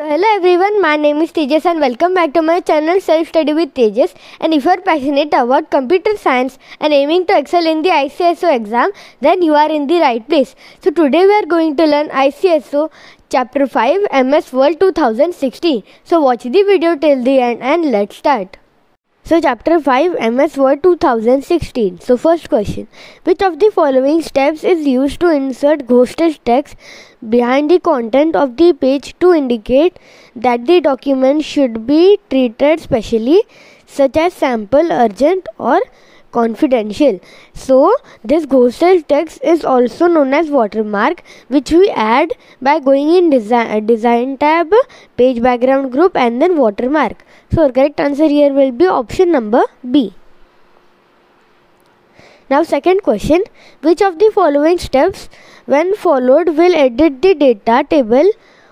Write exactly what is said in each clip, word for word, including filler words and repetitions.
So hello everyone, my name is Tejas and welcome back to my channel Self Study with Tejas. And if you are passionate about computer science and aiming to excel in the I C S O exam, then you are in the right place. So today we are going to learn I C S O Chapter five M S Word two thousand sixteen. So watch the video till the end and let's start. So Chapter five M S Word two thousand sixteen. So first question. Which of the following steps is used to insert ghosted text behind the content of the page to indicate that the document should be treated specially, such as sample, urgent or confidential? So this ghosted text is also known as watermark, which we add by going in design, design tab, page background group and then watermark. So our correct answer here will be option number B. Now second question, which of the following steps when followed will edit the data table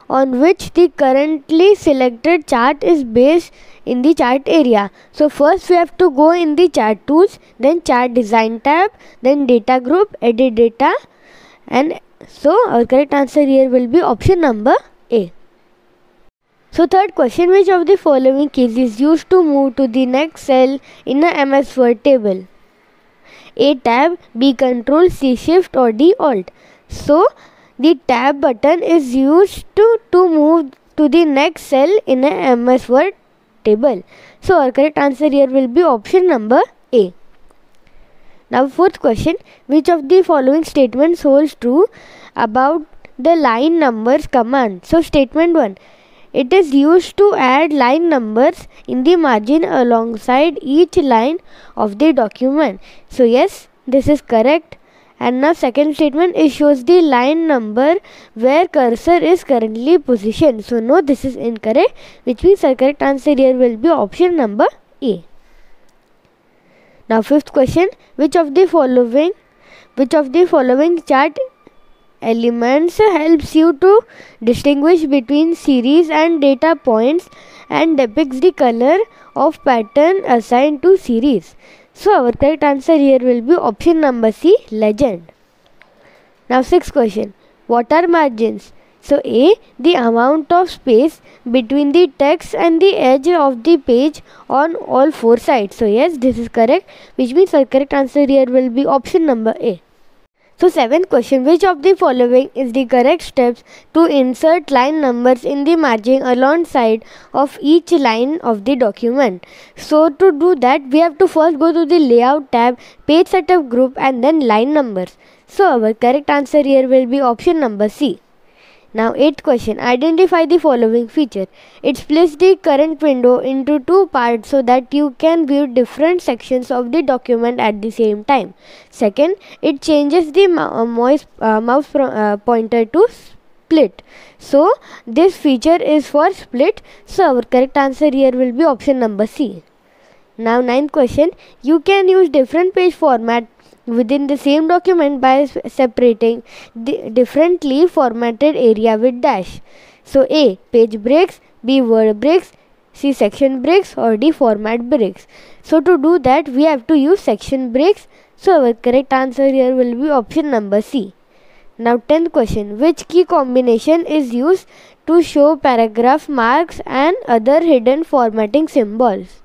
on which the currently selected chart is based in the chart area? So first we have to go in the chart tools, then chart design tab, then data group, edit data, and so our correct answer here will be option number A. So third question, which of the following keys is used to move to the next cell in a M S Word table? A tab, B control, C shift or D alt. So the tab button is used to, to move to the next cell in a M S Word table. So our correct answer here will be option number A. Now fourth question, which of the following statements holds true about the line numbers command? So statement one, it is used to add line numbers in the margin alongside each line of the document. So yes, this is correct. And now second statement, it shows the line number where cursor is currently positioned. So no, this is incorrect, which means our correct answer here will be option number A. Now fifth question, which of the following, which of the following chart elements helps you to distinguish between series and data points and depicts the color of pattern assigned to series? So our correct answer here will be option number C, legend. Now sixth question, what are margins? So A, the amount of space between the text and the edge of the page on all four sides. So yes, this is correct, which means our correct answer here will be option number A. So seventh question, which of the following is the correct steps to insert line numbers in the margin alongside of each line of the document? So to do that, we have to first go to the layout tab, page setup group and then line numbers. So our correct answer here will be option number C. Now eighth question, identify the following feature. It splits the current window into two parts so that you can view different sections of the document at the same time. Second, it changes the mouse, uh, mouse uh, pointer to split. So this feature is for split. So our correct answer here will be option number C. Now ninth question, you can use different page format within the same document by separating the differently formatted area with dash. So A, page breaks, B, word breaks, C, section breaks or D, format breaks. So to do that, we have to use section breaks. So our correct answer here will be option number C. Now tenth question, which key combination is used to show paragraph marks and other hidden formatting symbols?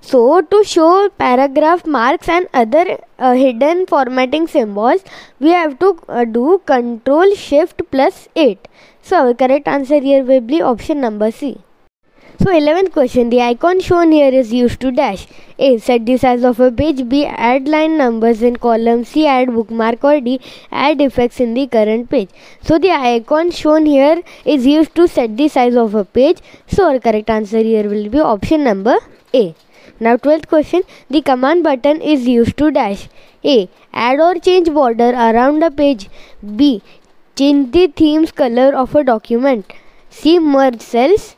So to show paragraph marks and other uh, hidden formatting symbols, we have to uh, do control shift plus eight. So our correct answer here will be option number C. So eleventh question, the icon shown here is used to dash. A, set the size of a page, B, add line numbers in column, C, add bookmark or D, add effects in the current page. So the icon shown here is used to set the size of a page. So our correct answer here will be option number A. Now twelfth question, the command button is used to dash. A, add or change border around a page. B, change the theme's color of a document. C, merge cells.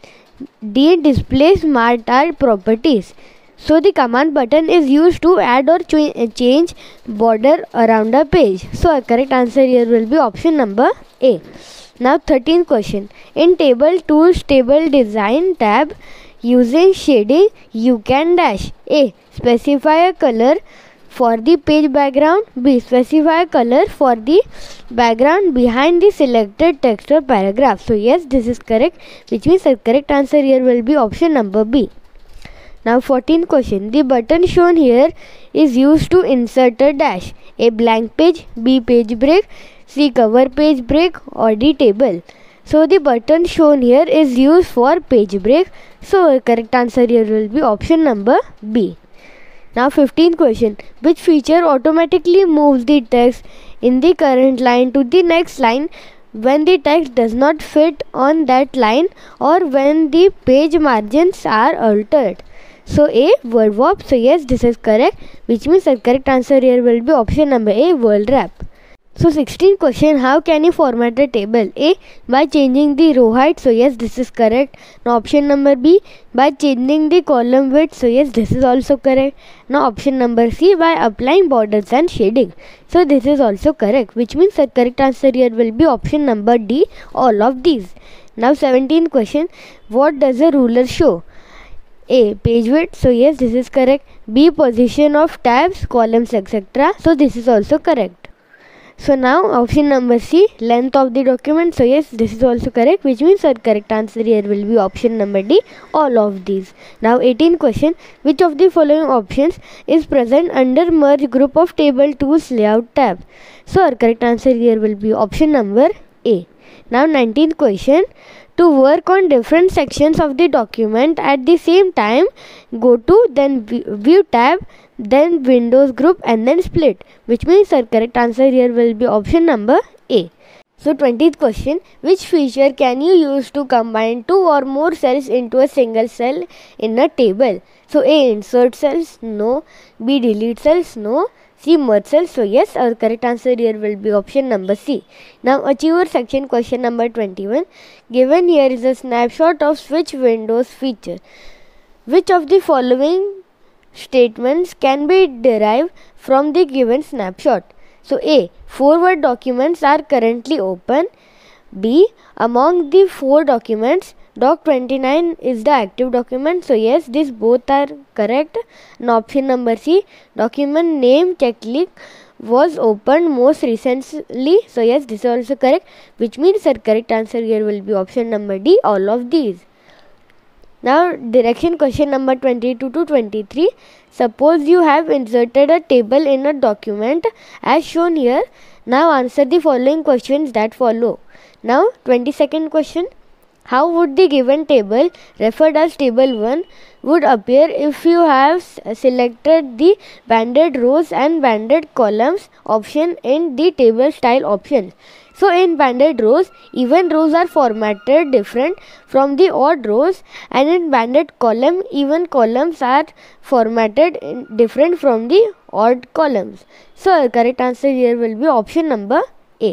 D, display smart art properties. So the command button is used to add or change border around a page. So our correct answer here will be option number A. Now thirteenth question, in table tools table design tab, using shading, you can dash. A, specify a color For the page background, B. Specify color for the background behind the selected text or paragraph. So yes, this is correct, which means the correct answer here will be option number B. Now fourteenth question. The button shown here is used to insert a dash. A blank page, B page break, C cover page break or D table. So the button shown here is used for page break. So the correct answer here will be option number B. Now fifteenth question. Which feature automatically moves the text in the current line to the next line when the text does not fit on that line or when the page margins are altered? So A, word warp. So yes, this is correct, which means the correct answer here will be option number A, word wrap. So sixteenth question. How can you format a table? A, by changing the row height. So yes, this is correct. Now option number B, by changing the column width. So yes, this is also correct. Now option number C, by applying borders and shading. So this is also correct, which means the correct answer here will be option number D, all of these. Now seventeenth question. What does a ruler show? A, page width. So yes, this is correct. B, position of tabs, columns, et cetera. So this is also correct. So now option number C, length of the document. So yes, this is also correct, which means our correct answer here will be option number D, all of these. Now eighteenth question. Which of the following options is present under merge group of table tools layout tab? So our correct answer here will be option number A. Now nineteenth question. To work on different sections of the document at the same time, go to, then view tab, then windows group and then split, which means our correct answer here will be option number A. So twentieth question. Which feature can you use to combine two or more cells into a single cell in a table? So A, insert cells, no. B, delete cells, no. C, merge cells. So yes, our correct answer here will be option number C. Now achiever section question number twenty-one. Given here is a snapshot of switch windows feature. Which of the following statements can be derived from the given snapshot? So A, forward documents are currently open. B, among the four documents, doc twenty-nine is the active document. So yes, these both are correct. And option number C, document name checklist was opened most recently. So yes, this is also correct, which means our correct answer here will be option number D, all of these. Now direction question number twenty-two to twenty-three. Suppose you have inserted a table in a document as shown here. Now answer the following questions that follow. Now twenty-second question. How would the given table, referred as table one, would appear if you have selected the banded rows and banded columns option in the table style option? So in banded rows, even rows are formatted different from the odd rows, and in banded column, even columns are formatted in different from the odd columns. So our correct answer here will be option number A.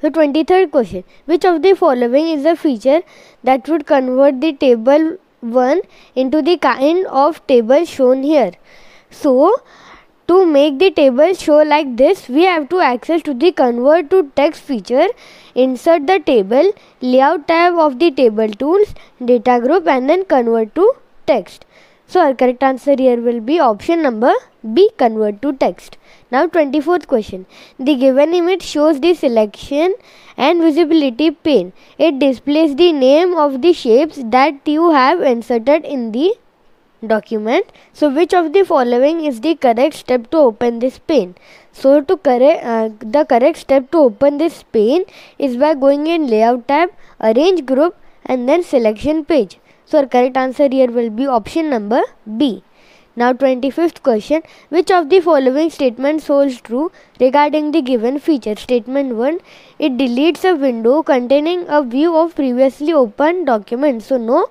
So twenty-third question. Which of the following is a feature that would convert the table one into the kind of table shown here? So to make the table show like this, we have to access to the convert to text feature, insert the table, layout tab of the table tools, data group and then convert to text. So our correct answer here will be option number B, convert to text. Now twenty-fourth question. The given image shows the selection and visibility pane. It displays the name of the shapes that you have inserted in the document. So which of the following is the correct step to open this pane? So to correct uh, the correct step to open this pane is by going in layout tab, arrange group and then selection page. So our correct answer here will be option number B. Now twenty-fifth question. Which of the following statements holds true regarding the given feature? Statement one, it deletes a window containing a view of previously opened document. So no,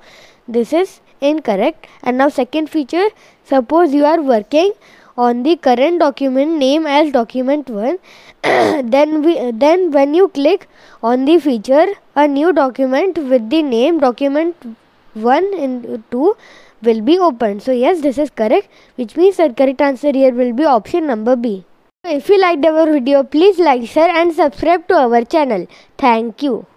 this is incorrect. And now second feature, suppose you are working on the current document named as document one. Then we then when you click on the feature, a new document with the name document one and two will be opened. So yes, this is correct, which means the correct answer here will be option number B. So if you liked our video, please like, share and subscribe to our channel. Thank you.